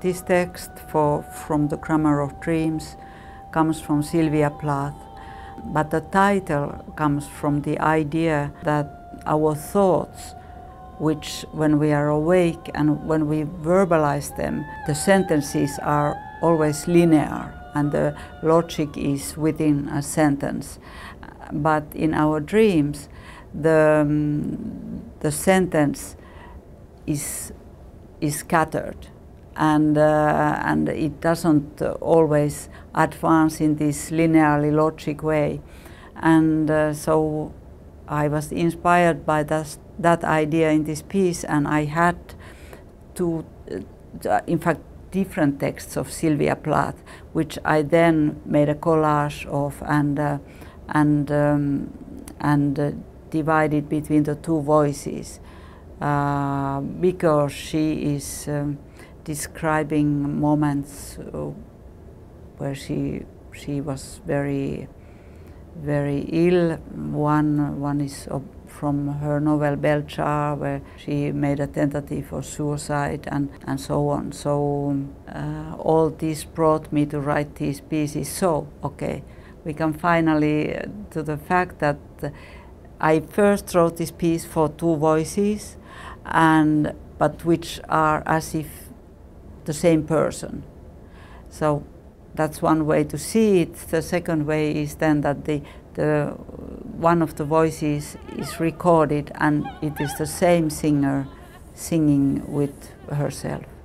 This text from The Grammar of Dreams comes from Sylvia Plath, but the title comes from the idea that our thoughts, which when we are awake and when we verbalize them, the sentences are always linear and the logic is within a sentence. But in our dreams, the sentence is scattered. And it doesn't always advance in this linearly logic way. And so I was inspired by that idea in this piece, and I had different texts of Sylvia Plath, which I then made a collage of and divided between the two voices, because she is describing moments where she was very, very ill. One is from her novel Bell Jar, where she made a tentative for suicide and so on. So all this brought me to write these pieces. So okay, we come finally to the fact that I first wrote this piece for two voices, but which are as if the same person. So that's one way to see it. The second way is then that the one of the voices is recorded and it is the same singer singing with herself.